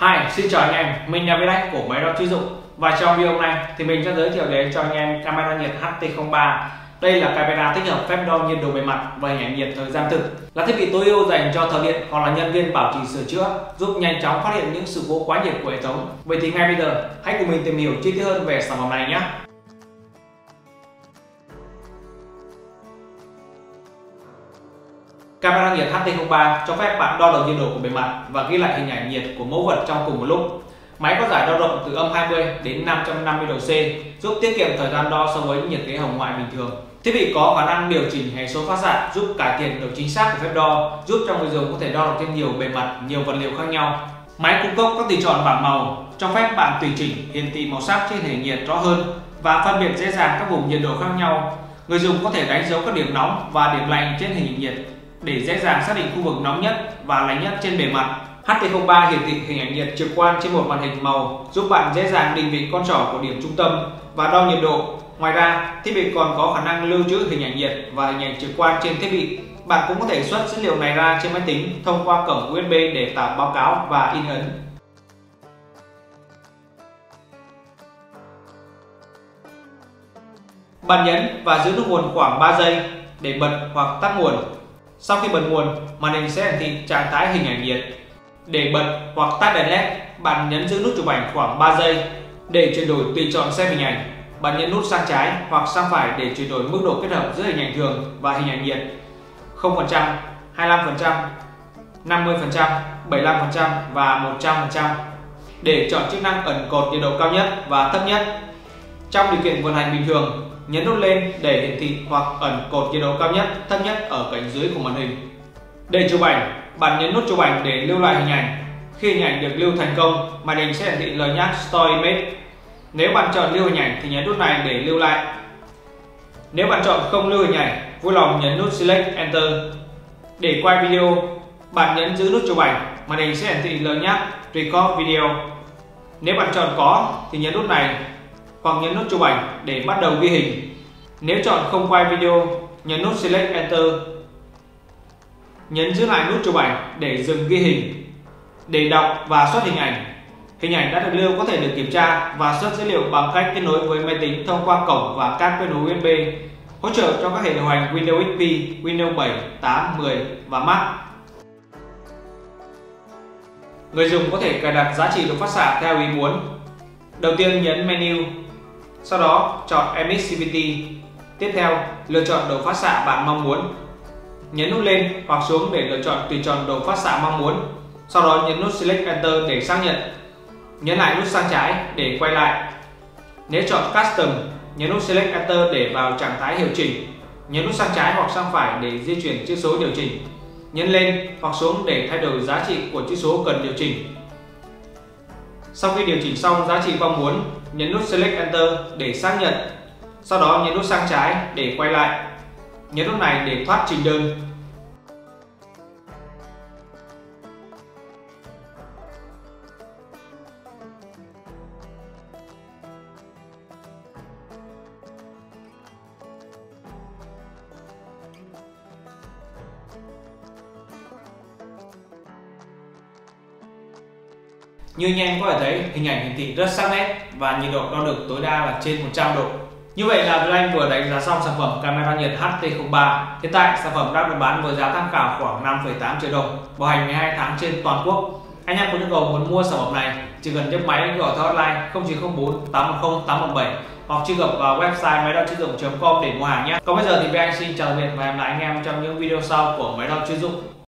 Hi, xin chào anh em, mình là Vintech của máy đo chuyên dụng. Và trong video hôm nay thì mình sẽ giới thiệu đến cho anh em camera đo nhiệt HT-03. Đây là camera tích hợp phép đo nhiệt độ bề mặt và hình ảnh nhiệt thời gian thực, là thiết bị tối ưu dành cho thợ điện hoặc là nhân viên bảo trì sửa chữa, giúp nhanh chóng phát hiện những sự cố quá nhiệt của hệ thống. Vậy thì ngay bây giờ hãy cùng mình tìm hiểu chi tiết hơn về sản phẩm này nhé. Camera nhiệt HT-03 cho phép bạn đo được nhiệt độ của bề mặt và ghi lại hình ảnh nhiệt của mẫu vật trong cùng một lúc. Máy có giải dao động từ âm 20 đến 550 độ C, giúp tiết kiệm thời gian đo so với nhiệt kế hồng ngoại bình thường. Thiết bị có khả năng điều chỉnh hệ số phát xạ, giúp cải thiện độ chính xác của phép đo, giúp cho người dùng có thể đo được trên nhiều bề mặt, nhiều vật liệu khác nhau. Máy cung cấp các tùy chọn bảng màu, cho phép bạn tùy chỉnh hiển thị màu sắc trên hệ nhiệt rõ hơn và phân biệt dễ dàng các vùng nhiệt độ khác nhau. Người dùng có thể đánh dấu các điểm nóng và điểm lạnh trên hình nhiệt để dễ dàng xác định khu vực nóng nhất và lạnh nhất trên bề mặt. HT-03 hiển thị hình ảnh nhiệt trực quan trên một màn hình màu, giúp bạn dễ dàng định vị con trỏ của điểm trung tâm và đo nhiệt độ. Ngoài ra, thiết bị còn có khả năng lưu trữ hình ảnh nhiệt và hình ảnh trực quan trên thiết bị. Bạn cũng có thể xuất dữ liệu này ra trên máy tính thông qua cổng USB để tạo báo cáo và in ấn. Bạn nhấn và giữ nút nguồn khoảng 3 giây để bật hoặc tắt nguồn. Sau khi bật nguồn, màn hình sẽ hiển thị trạng thái hình ảnh nhiệt. Để bật hoặc tắt đèn LED, bạn nhấn giữ nút chụp ảnh khoảng 3 giây. Để chuyển đổi tùy chọn xem hình ảnh, bạn nhấn nút sang trái hoặc sang phải để chuyển đổi mức độ kết hợp giữa hình ảnh thường và hình ảnh nhiệt. 0%, 25%, 50%, 75% và 100%. Để chọn chức năng ẩn cột nhiệt độ cao nhất và thấp nhất. Trong điều kiện vận hành bình thường, nhấn nút lên để hiển thị hoặc ẩn cột nhiệt độ cao nhất, thấp nhất ở cạnh dưới của màn hình. Để chụp ảnh, bạn nhấn nút chụp ảnh để lưu lại hình ảnh. Khi hình ảnh được lưu thành công, màn hình sẽ hiển thị lời nhắc Store Image. Nếu bạn chọn lưu hình ảnh thì nhấn nút này để lưu lại. Nếu bạn chọn không lưu hình ảnh, vui lòng nhấn nút Select Enter. Để quay video, bạn nhấn giữ nút chụp ảnh, màn hình sẽ hiển thị lời nhắc Record Video. Nếu bạn chọn có thì nhấn nút này hoặc nhấn nút chụp ảnh để bắt đầu ghi hình. Nếu chọn không quay video, nhấn nút Select Enter. Nhấn giữ lại nút chụp ảnh để dừng ghi hình. Để đọc và xuất hình ảnh đã được lưu có thể được kiểm tra và xuất dữ liệu bằng cách kết nối với máy tính thông qua cổng và các kết nối USB, hỗ trợ cho các hệ điều hành Windows XP, Windows 7, 8, 10 và Mac. Người dùng có thể cài đặt giá trị độ phát xạ theo ý muốn. Đầu tiên nhấn menu, sau đó chọn Emissivity, tiếp theo lựa chọn độ phát xạ bạn mong muốn. Nhấn nút lên hoặc xuống để lựa chọn tùy chọn độ phát xạ mong muốn. Sau đó nhấn nút Select Enter để xác nhận. Nhấn lại nút sang trái để quay lại. Nếu chọn Custom, nhấn nút Select Enter để vào trạng thái hiệu chỉnh. Nhấn nút sang trái hoặc sang phải để di chuyển chữ số điều chỉnh. Nhấn lên hoặc xuống để thay đổi giá trị của chữ số cần điều chỉnh. Sau khi điều chỉnh xong giá trị mong muốn, nhấn nút Select Enter để xác nhận. Sau đó nhấn nút sang trái để quay lại. Nhấn nút này để thoát trình đơn. Như anh em có thể thấy, hình ảnh hiển thị rất sắc nét và nhiệt độ đo được tối đa là trên 100 độ. Như vậy là Vinh Anh vừa đánh giá xong sản phẩm camera nhiệt HT-03. Hiện tại sản phẩm đang được bán với giá tham khảo khoảng 5,8 triệu đồng, bảo hành 12 tháng trên toàn quốc. Anh em có nhu cầu muốn mua sản phẩm này, chỉ cần nhấc máy gọi theo hotline 0904 810 817 hoặc truy cập vào website máy đo chuyên dụng.com để mua hàng nhé. Còn bây giờ thì Vinh Anh xin chào tạm biệt và hẹn gặp lại anh em trong những video sau của máy đo chuyên dụng.